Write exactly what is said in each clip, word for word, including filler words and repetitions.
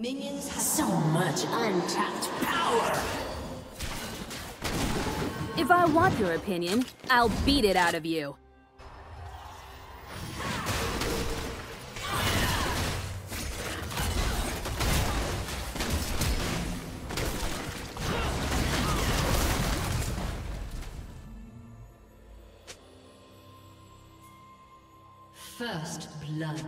Minions have so much untapped power! If I want your opinion, I'll beat it out of you. First blood.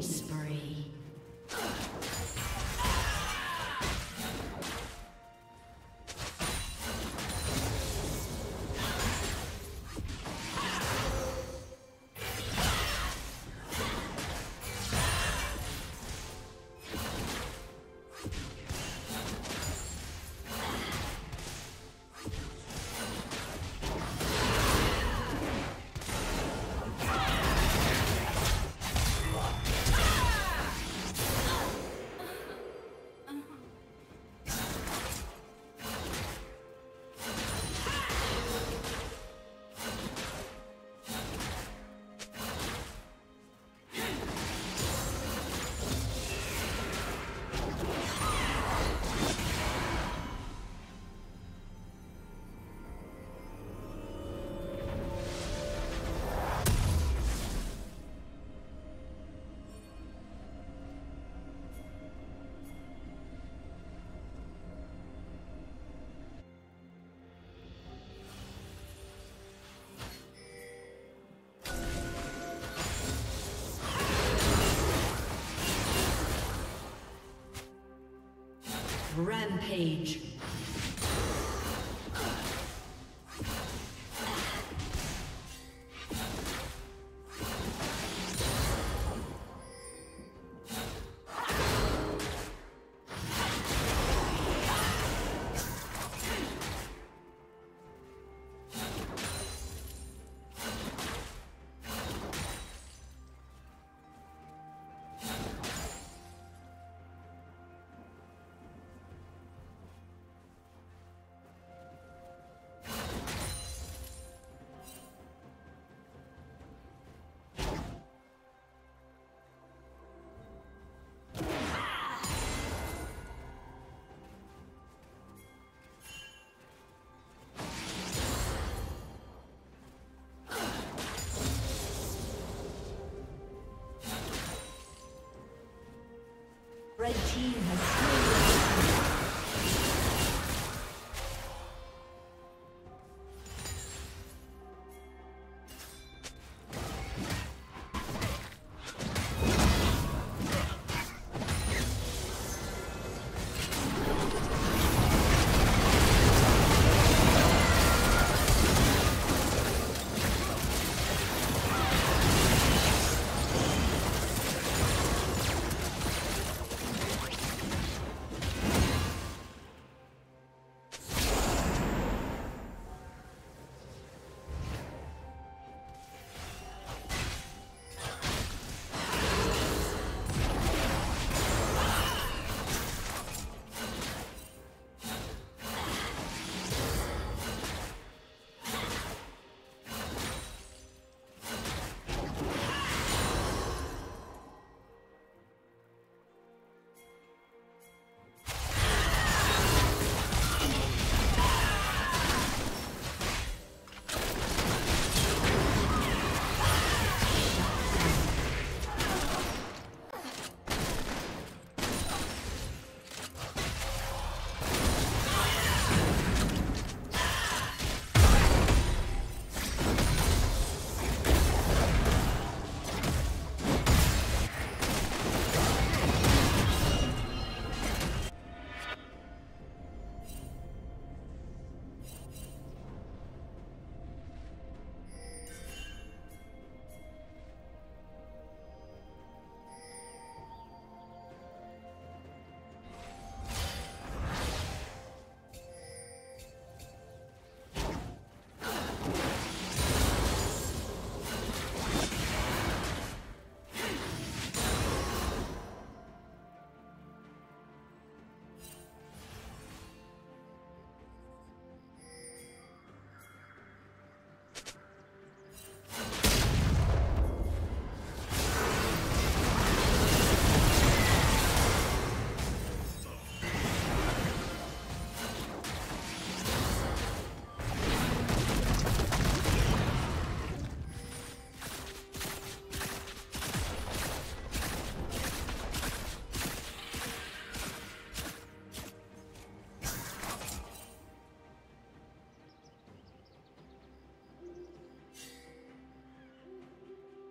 Spree. Rampage. Red team has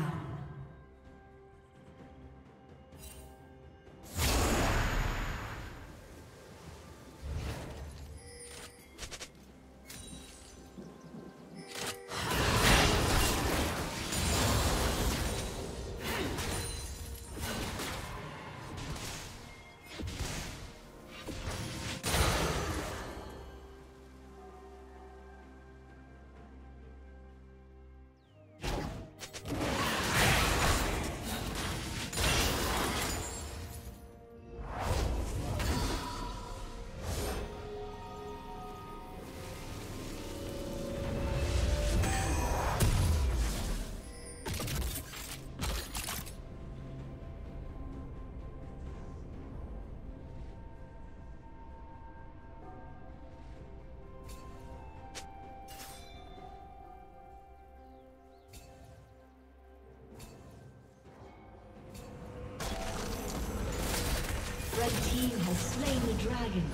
down. The red team has slain the dragon.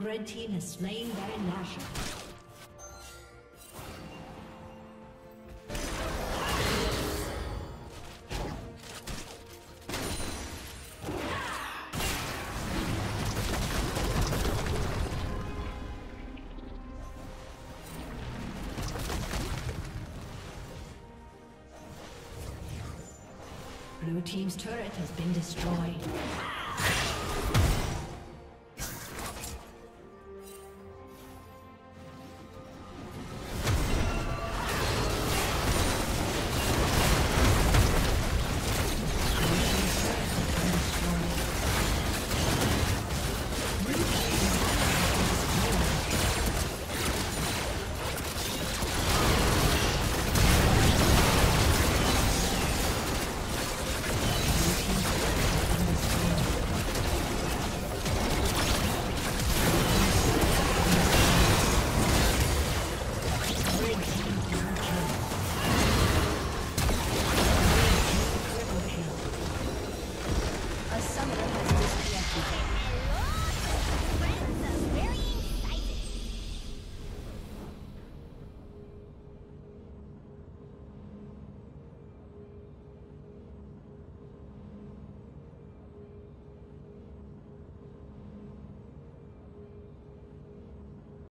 Red team has slain Baron Nashor. Blue team's turret has been destroyed.